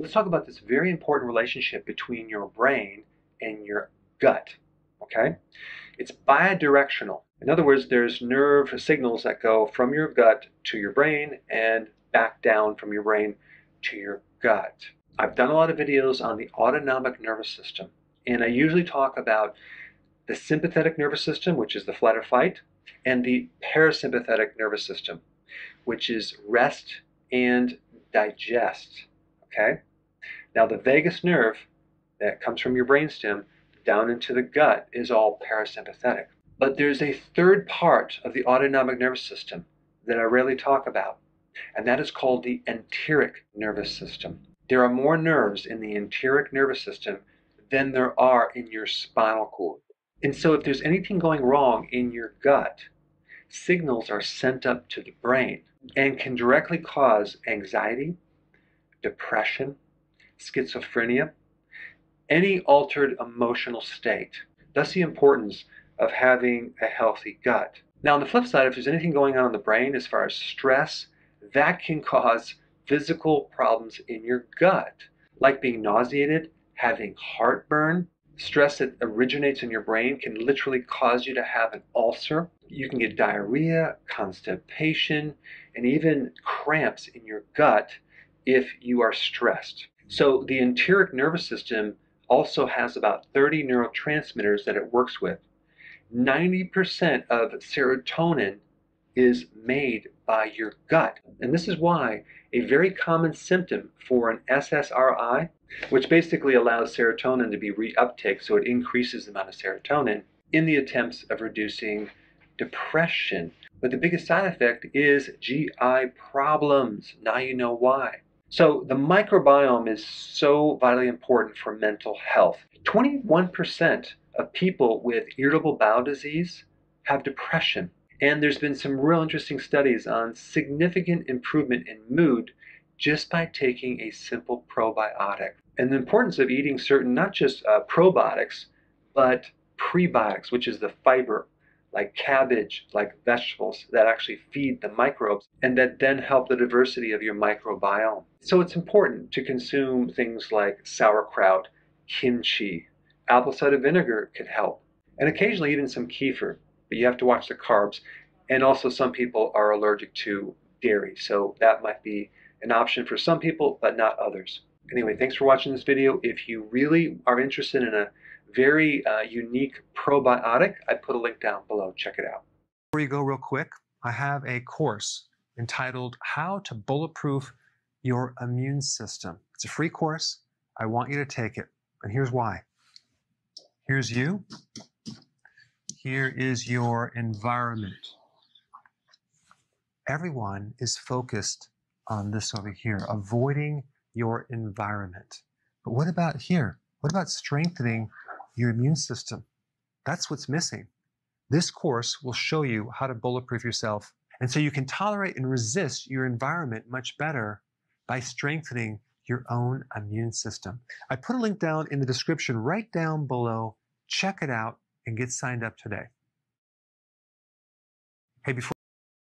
Let's talk about this very important relationship between your brain and your gut, okay? It's bidirectional. In other words, there's nerve signals that go from your gut to your brain and back down from your brain to your gut. I've done a lot of videos on the autonomic nervous system, and I usually talk about the sympathetic nervous system, which is the flight or fight, and the parasympathetic nervous system, which is rest and digest, okay? Now the vagus nerve that comes from your brainstem down into the gut is all parasympathetic. But there's a third part of the autonomic nervous system that I rarely talk about, and that is called the enteric nervous system. There are more nerves in the enteric nervous system than there are in your spinal cord. And so if there's anything going wrong in your gut, signals are sent up to the brain and can directly cause anxiety, depression, schizophrenia, any altered emotional state. That's the importance of having a healthy gut. Now on the flip side, if there's anything going on in the brain as far as stress, that can cause physical problems in your gut, like being nauseated, having heartburn. Stress that originates in your brain can literally cause you to have an ulcer. You can get diarrhea, constipation, and even cramps in your gut if you are stressed. So the enteric nervous system also has about 30 neurotransmitters that it works with. 90% of serotonin is made by your gut. And this is why a very common symptom for an SSRI, which basically allows serotonin to be reuptake, so it increases the amount of serotonin in the attempts of reducing depression. But the biggest side effect is GI problems. Now you know why. So the microbiome is so vitally important for mental health. 21% of people with irritable bowel disease have depression. And there's been some real interesting studies on significant improvement in mood just by taking a simple probiotic. And the importance of eating certain, not just probiotics, but prebiotics, which is the fiber, like cabbage, like vegetables, that actually feed the microbes and that then help the diversity of your microbiome. So it's important to consume things like sauerkraut, kimchi, apple cider vinegar could help, and occasionally even some kefir. But you have to watch the carbs, and also some people are allergic to dairy, so that might be an option for some people but not others. Anyway, thanks for watching this video. If you really are interested in a very unique probiotic, I put a link down below. Check it out. Before you go real quick, I have a course entitled How to Bulletproof Your Immune System. It's a free course. I want you to take it, and here's why. Here's you. Here is your environment. Everyone is focused on this over here, avoiding your environment. But what about here? What about strengthening your immune system? That's what's missing. This course will show you how to bulletproof yourself. And so you can tolerate and resist your environment much better by strengthening your own immune system. I put a link down in the description right down below. Check it out and get signed up today. Hey, before